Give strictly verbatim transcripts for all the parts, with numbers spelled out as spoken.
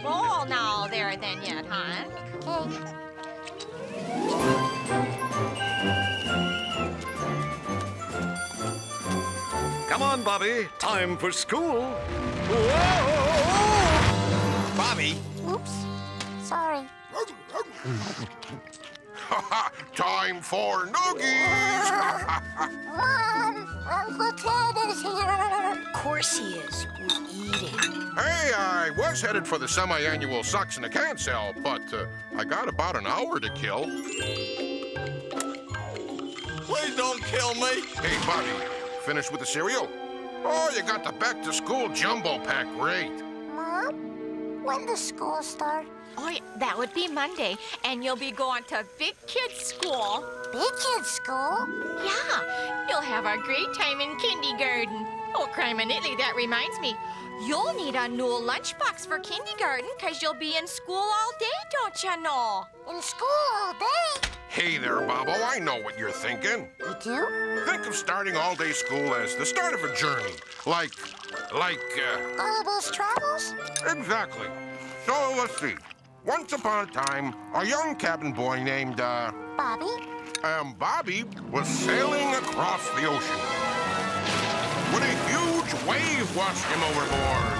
your bowl now there then yet, huh? Oh. Come on, Bobby. Time for school. Whoa! Bobby. Oops. Sorry. Time for noogies. Mom, Uncle Ted is here. Of course he is. We're eating. Hey, I was headed for the semi-annual Socks in a Can sale, but uh, I got about an hour to kill. Please don't kill me. Hey, Bobby. Finished with the cereal? Oh, you got the back-to-school jumbo pack, great. Mom, when does school start? Oh, that would be Monday, and you'll be going to big kids' school. Big kids' school? Yeah, you'll have a great time in kindergarten. Oh, criminally, that reminds me. You'll need a new lunchbox for kindergarten, because you'll be in school all day, don't you know? In school all day? Hey there, Bobo, I know what you're thinking. You do? Think of starting all-day school as the start of a journey. Like, like, uh... Gullibles Travels? Exactly. So, let's see. Once upon a time, a young cabin boy named, uh... Bobby? Um, Bobby was sailing across the ocean. When a huge wave washed him overboard.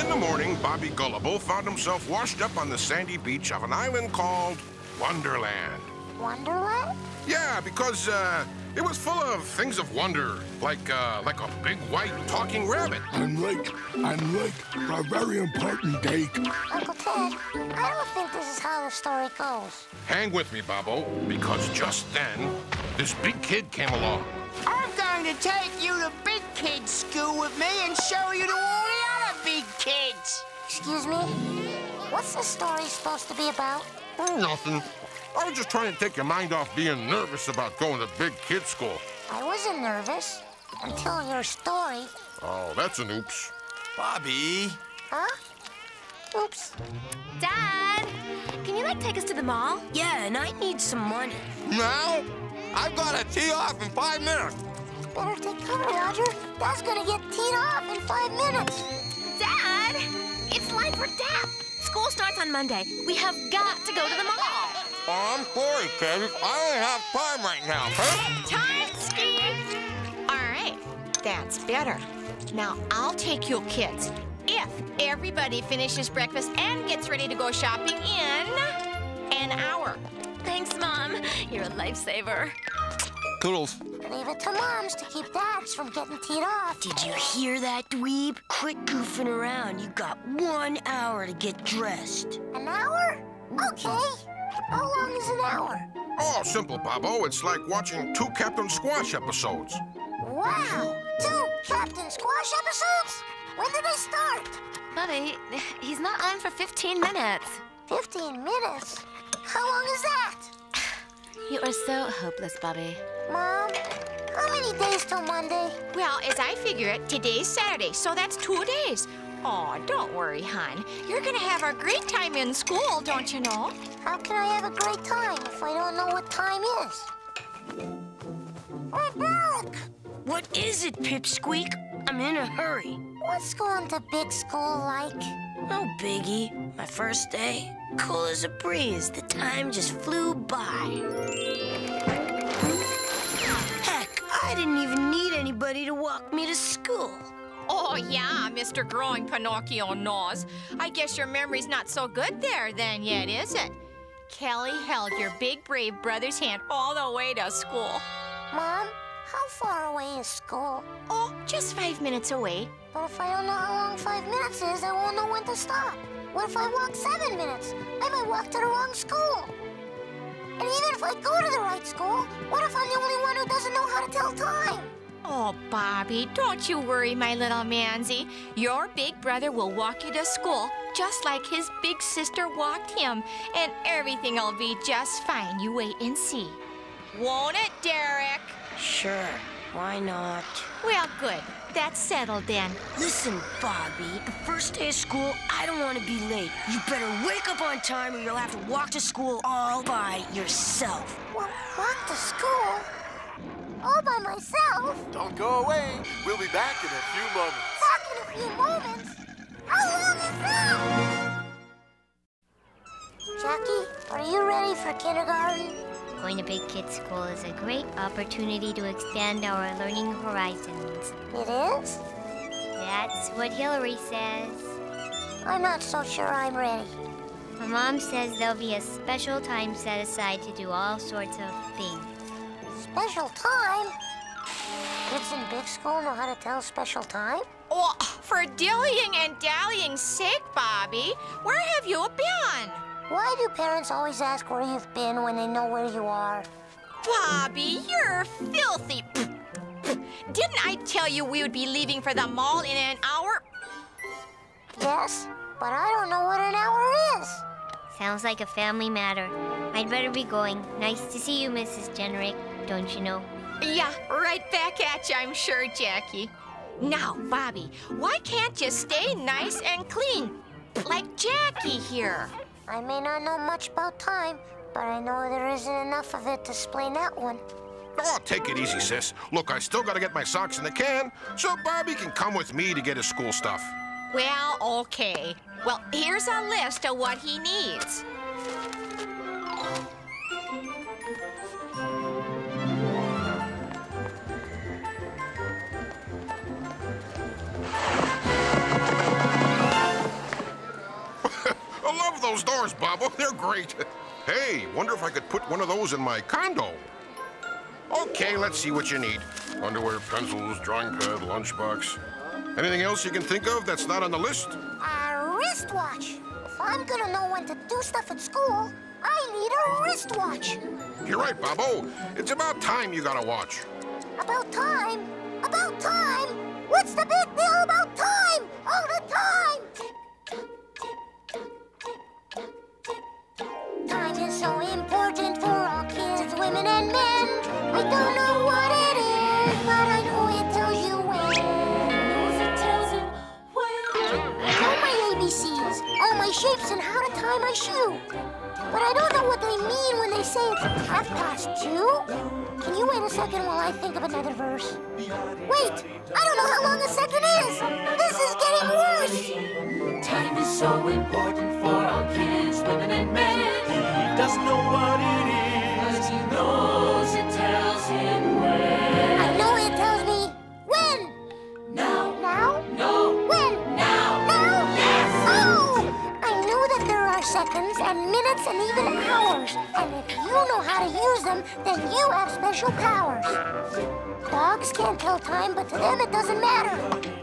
In the morning, Bobby Gullible found himself washed up on the sandy beach of an island called Wonderland. Wonderland? Yeah, because uh, it was full of things of wonder, like uh, like a big white talking rabbit. I'm late. I'm late for a very important date. Uncle Ted, I don't think this is how the story goes. Hang with me, Bobbo, because just then, this big kid came along. I'm going to take you to big kid school with me and show you to all the other big kids. Excuse me? What's the story supposed to be about? Mm, nothing. I was just trying to take your mind off being nervous about going to big kid school. I wasn't nervous until your story. Oh, that's an oops. Bobby. Huh? Oops. Dad, can you, like, take us to the mall? Yeah, and I need some money. Now? I've got to tee off in five minutes. Better take cover, Roger. Dad's gonna get teed off in five minutes. Dad, it's life or death. School starts on Monday. We have got to go to the mall. I'm sorry, Kevin. I don't have time right now. Huh? Time, Steve. All right, that's better. Now I'll take you kids if everybody finishes breakfast and gets ready to go shopping in an hour. Thanks, Mom. You're a lifesaver. Toodles. Leave it to moms to keep dads from getting teed off. Did you hear that, dweeb? Quit goofing around. You got one hour to get dressed. An hour? Okay. How long is an hour? Oh, simple, Bobbo. It's like watching two Captain Squash episodes. Wow! Two Captain Squash episodes? When did they start? Bobby, he's not on for fifteen minutes. fifteen minutes? How long is that? You are so hopeless, Bobby. Mom, how many days till Monday? Well, as I figure it, today's Saturday, so that's two days. Oh, don't worry, hon. You're gonna have a great time in school, don't you know? How can I have a great time if I don't know what time is? Hey, Mark! What is it, Pipsqueak? I'm in a hurry. What's going to big school like? No biggie. My first day. Cool as a breeze. The time just flew by. Heck, I didn't even need anybody to walk me to school. Oh, yeah, Mister Growing Pinocchio Nose. I guess your memory's not so good there then yet, is it? Kelly held your big, brave brother's hand all the way to school. Mom, how far away is school? Oh, just five minutes away. But if I don't know how long five minutes is, I won't know when to stop. What if I walk seven minutes? I might walk to the wrong school. And even if I go to the right school, what if I'm the only one who doesn't know how to tell time? Oh, Bobby, don't you worry, my little manzy. Your big brother will walk you to school just like his big sister walked him, and everything will be just fine. You wait and see. Won't it, Derek? Sure. Why not? Well, good. That's settled then. Listen, Bobby, the first day of school, I don't want to be late. You better wake up on time or you'll have to walk to school all by yourself. Well, walk to school? All by myself? Don't go away. We'll be back in a few moments. Back in a few moments? Jackie, are you ready for kindergarten? Going to big kids school is a great opportunity to expand our learning horizons. It is? That's what Hillary says. I'm not so sure I'm ready. My mom says there'll be a special time set aside to do all sorts of things. Special time? Kids in big school know how to tell special time? Oh, for dillying and dallying's sake, Bobby, where have you been? Why do parents always ask where you've been when they know where you are? Bobby, you're filthy. Didn't I tell you we would be leaving for the mall in an hour? Yes, but I don't know what an hour is. Sounds like a family matter. I'd better be going. Nice to see you, Missus Jenrick, don't you know? Yeah, right back at you, I'm sure, Jackie. Now, Bobby, why can't you stay nice and clean, like Jackie here? I may not know much about time, but I know there isn't enough of it to explain that one. Oh, take it easy, sis. Look, I still gotta get my socks in the can, so Bobby can come with me to get his school stuff. Well, okay. Well, here's a list of what he needs. I love those doors, Bobbo. They're great. Hey, wonder if I could put one of those in my condo. Okay, let's see what you need. Underwear, pencils, drawing pad, lunchbox. Anything else you can think of that's not on the list? A wristwatch. If I'm gonna know when to do stuff at school, I need a wristwatch. You're right, Bobbo. It's about time you got a watch. About time? About time? What's the big deal about time? All the time! Time is so important for all kids, women and men. I don't know what it is, but I know it tells you when. I know if it tells it when. I know my A B Cs, all my shapes, and how to tie my shoe. But I don't know what they mean when they say it's half past two. Can you wait a second while I think of another verse? Wait! I don't know how long a second is! This is getting worse! Time is so important for our kids, women and men. He doesn't know what it is, but he knows it tells him when. I know it tells me when! Now! Now? No! When? Now! Now? Yes! Oh! I know that there are seconds and minutes and even hours. And if you know how to use them, then you have special powers. Dogs can't tell time, but to them it doesn't matter.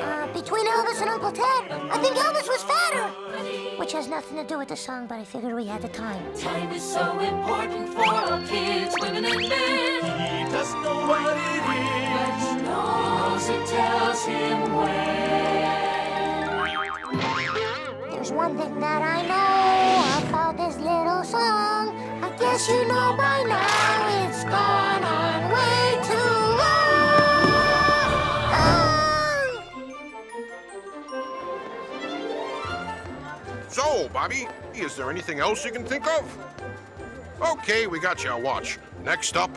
Uh, between Elvis and Uncle Ted, I think Elvis was fatter. Which has nothing to do with the song, but I figured we had the time. Time is so important for our kids, women and men. He doesn't know what it is, but he knows it tells him when. There's one thing that I know about this little song. I guess you know by now it's gone on way too long. So, Bobby, is there anything else you can think of? Okay, we got you a watch. Next up,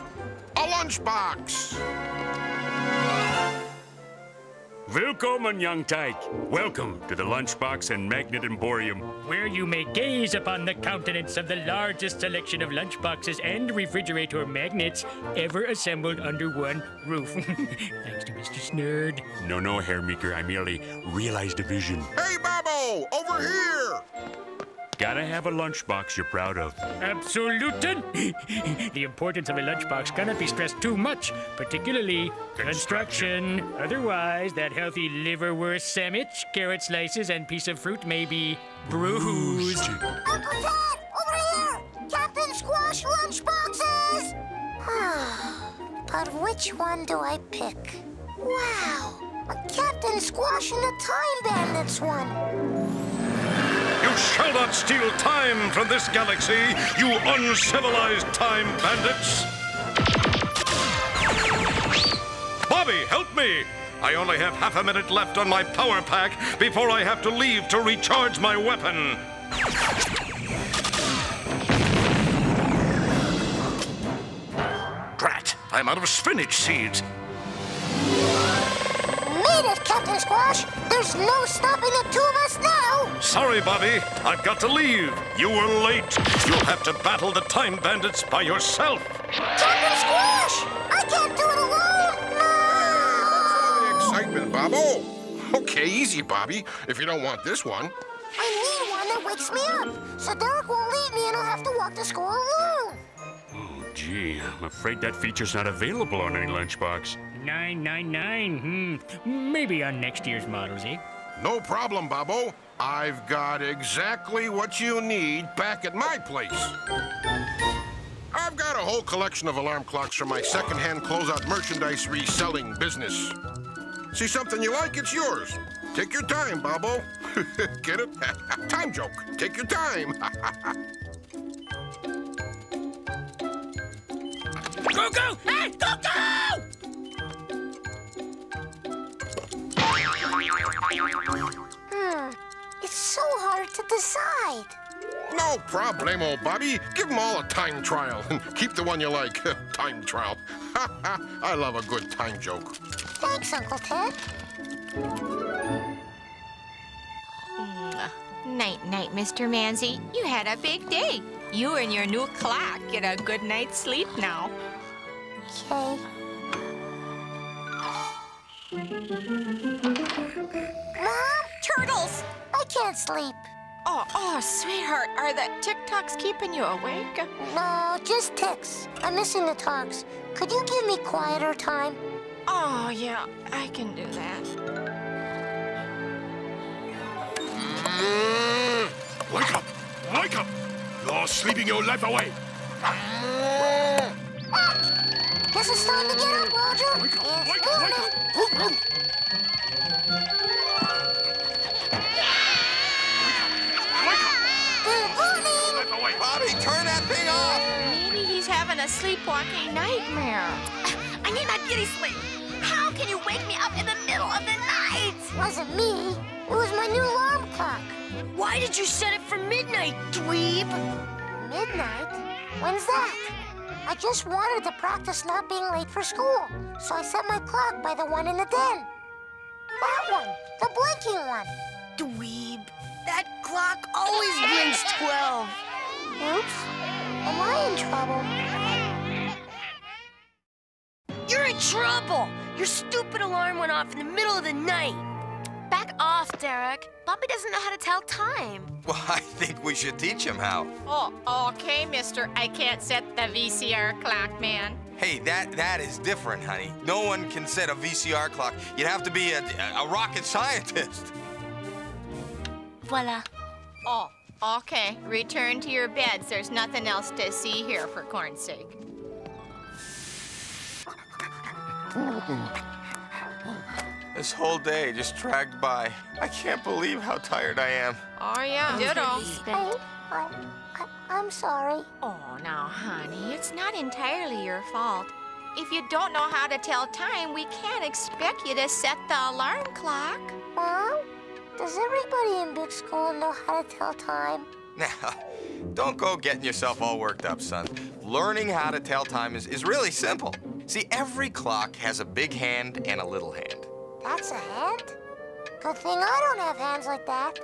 a lunchbox. Willkommen, young tyke. Welcome to the Lunchbox and Magnet Emporium, where you may gaze upon the countenance of the largest selection of lunchboxes and refrigerator magnets ever assembled under one roof. Thanks to Mister Snurd. No, no, Herr Meeker, I merely realized a vision. Hey, Bobbo, over here! Gotta have a lunchbox you're proud of. Absoluten! The importance of a lunchbox cannot be stressed too much, particularly construction. construction. Otherwise, that healthy liverwurst sandwich, carrot slices, and piece of fruit may be bruised. Uncle Ted, over here! Captain Squash lunchboxes! But which one do I pick? Wow! A Captain Squash and a Time Bandits one! You shall not steal time from this galaxy, you uncivilized time bandits! Bobby, help me! I only have half a minute left on my power pack before I have to leave to recharge my weapon. Drat, I'm out of spinach seeds. beat it, Captain Squash. There's no stopping the two of us now. Sorry, Bobby. I've got to leave. You were late. You'll have to battle the time bandits by yourself. Captain Squash! I can't do it alone! No! What's all the excitement, Bobbo? Okay, easy, Bobby, if you don't want this one. I need one that wakes me up, so Derek won't leave me and I'll have to walk to school alone. Oh, gee, I'm afraid that feature's not available on any lunchbox. Nine, nine, nine. Hmm. Maybe on next year's models, eh? No problem, Bobbo. I've got exactly what you need back at my place. I've got a whole collection of alarm clocks from my second-hand closeout merchandise reselling business. See something you like, it's yours. Take your time, Bobbo. Get it? Time joke. Take your time. Go, go! Hey, go, go! Hmm. It's so hard to decide. No problemo, Bobby. Give them all a time trial. And keep the one you like. Time trial. I love a good time joke. Thanks, Uncle Ted. Night-night, Mister Manzi. You had a big day. You and your new clock get a good night's sleep now. Okay. Mom? Turtles! I can't sleep. Oh, oh, sweetheart, are the tick-tocks keeping you awake? No, just ticks. I'm missing the talks. Could you give me quieter time? Oh, yeah, I can do that. Wake up! Wake up! You're sleeping your life away! Ah, this is time to get up, Roger! Wake up! Wake up! Wake up! Wake up! Wake up! Bobby, turn that thing off! Maybe he's having a sleepwalking nightmare. I need my beauty sleep! How can you wake me up in the middle of the night? Wasn't me. It was my new alarm clock. Why did you set it for midnight, dweeb? Midnight? When's that? I just wanted to practice not being late for school, so I set my clock by the one in the den. That one, the blinking one. Dweeb, that clock always blinks twelve. Oops, am I in trouble? You're in trouble! Your stupid alarm went off in the middle of the night. Back off, Derek. Bobby doesn't know how to tell time. Well, I think we should teach him how. Oh, okay, mister. I can't set the V C R clock, man. Hey, that that is different, honey. No one can set a V C R clock. You'd have to be a, a rocket scientist. Voila. Oh, okay. Return to your beds. There's nothing else to see here, for corn's sake. This whole day just dragged by. I can't believe how tired I am. Oh, yeah, ditto. Hey, I, I, I'm sorry. Oh, now, honey, it's not entirely your fault. If you don't know how to tell time, we can't expect you to set the alarm clock. Mom, does everybody in big school know how to tell time? Now, don't go getting yourself all worked up, son. Learning how to tell time is, is really simple. See, every clock has a big hand and a little hand. That's a hand? Good thing I don't have hands like that.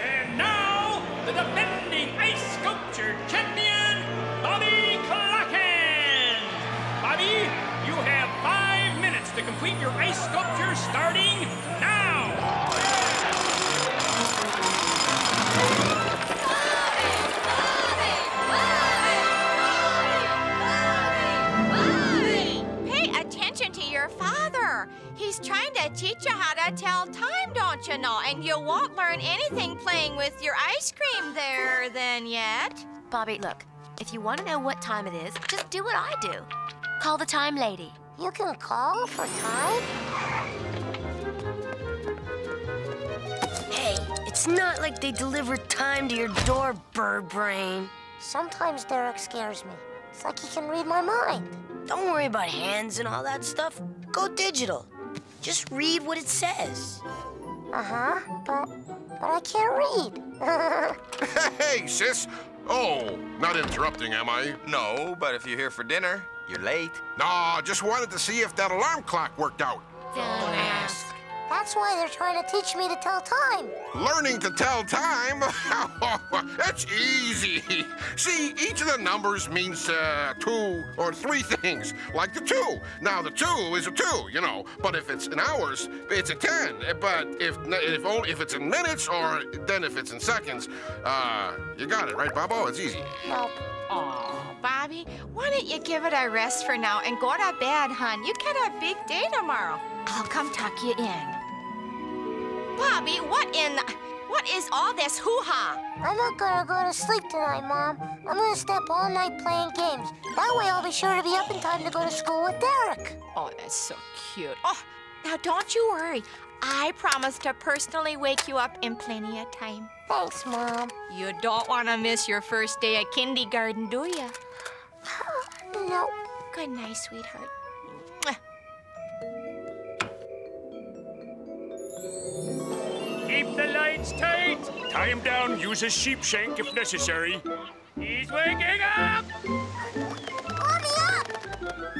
And now, the defending ice sculpture champion, Bobby Clockhand! Bobby, you have five minutes to complete your ice sculpture starting now! Bobby! Bobby! Bobby! Bobby! Bobby! Pay attention to your father. He's trying to teach you how to tell time, don't you know? And you won't learn anything playing with your ice cream there then yet. Bobby, look, if you want to know what time it is, just do what I do. Call the time lady. You can call for time? Hey, it's not like they deliver time to your door, bird brain. Sometimes Derek scares me. It's like he can read my mind. Don't worry about hands and all that stuff. Go digital. Just read what it says. Uh-huh, but, but I can't read. Hey, sis. Oh, not interrupting, am I? No, but if you're here for dinner, you're late. No, I just wanted to see if that alarm clock worked out. Don't ask. That's why they're trying to teach me to tell time. Learning to tell time? That's easy. See, each of the numbers means uh, two or three things, like the two. Now, the two is a two, you know, but if it's in hours, it's a ten. But if if only if it's in minutes or then if it's in seconds, uh, you got it, right, Bobbo? It's easy. Nope. Oh, Bobby, why don't you give it a rest for now and go to bed, hon? You got a big day tomorrow. I'll come tuck you in. Bobby, what in the... What is all this hoo-ha? I'm not gonna go to sleep tonight, Mom. I'm gonna stay up all night playing games. That way I'll be sure to be up in time to go to school with Derek. Oh, that's so cute. Oh, now don't you worry. I promise to personally wake you up in plenty of time. Thanks, Mom. You don't want to miss your first day at kindergarten, do you? No. Good night, sweetheart. Keep the lights tight. Tie him down. Use a sheep shank if necessary. He's waking up! Bobby, up!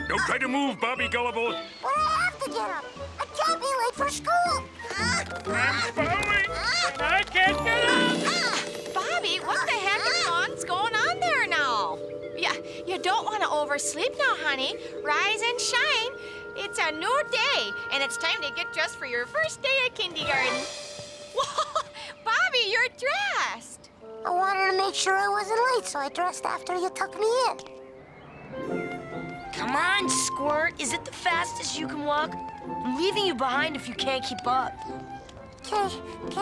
Don't try to move, Bobby Gullible. But I have to get up. I can't be late for school. I'm going. I can't get up. Bobby, what the heck is on's going on there now? Yeah, you don't want to oversleep now, honey. Rise and shine. It's a new day, and it's time to get dressed for your first day at kindergarten. Whoa, Bobby, you're dressed! I wanted to make sure I wasn't late, so I dressed after you tucked me in. Come on, Squirt. Is it the fastest you can walk? I'm leaving you behind if you can't keep up. Okay, okay. I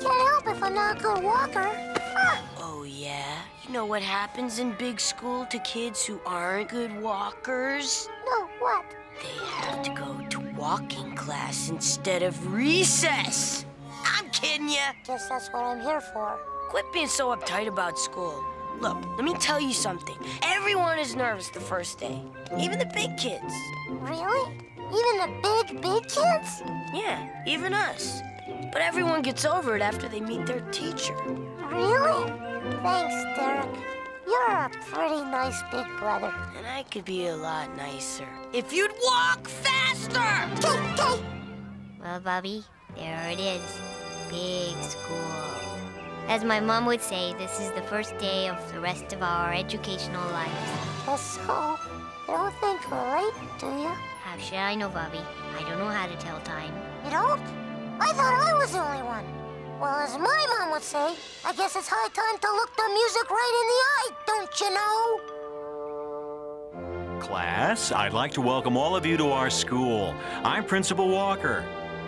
can't help if I'm not a good walker. Ah. Oh, yeah? You know what happens in big school to kids who aren't good walkers? No, what? They have to go to walking class instead of recess. I'm kidding ya. Guess that's what I'm here for. Quit being so uptight about school. Look, let me tell you something. Everyone is nervous the first day. Even the big kids. Really? Even the big, big kids? Yeah, even us. But everyone gets over it after they meet their teacher. Really? Thanks, Derek. You're a pretty nice big brother. And I could be a lot nicer if you'd walk faster! Okay, okay. Well, Bobby, there it is. Big school. As my mom would say, this is the first day of the rest of our educational lives. That's so. You don't think we're late, do you? How should I know, Bobby? I don't know how to tell time. You don't? I thought I was the only one. Well, as my mom would say, I guess it's high time to look the music right in the eye, don't you know? Class, I'd like to welcome all of you to our school. I'm Principal Walker,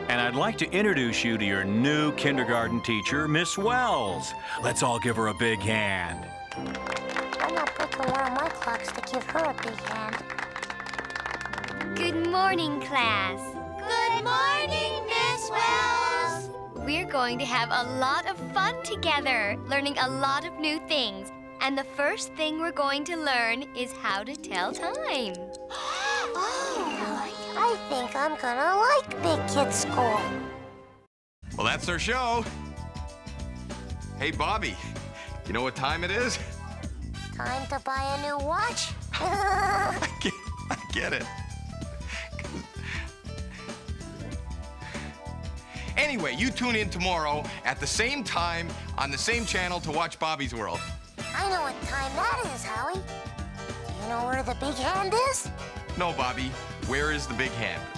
and I'd like to introduce you to your new kindergarten teacher, Miss Wells. Let's all give her a big hand. I'm not picking one of my clocks to give her a big hand. Good morning, class. Good morning, Miss Wells. We're going to have a lot of fun together, learning a lot of new things. And the first thing we're going to learn is how to tell time. Oh, I think I'm gonna like Big Kid School. Well, that's our show. Hey, Bobby, you know what time it is? Time to buy a new watch? I get, I get it. Anyway, you tune in tomorrow at the same time on the same channel to watch Bobby's World. I know what time that is, Howie. Do you know where the big hand is? No, Bobby. Where is the big hand?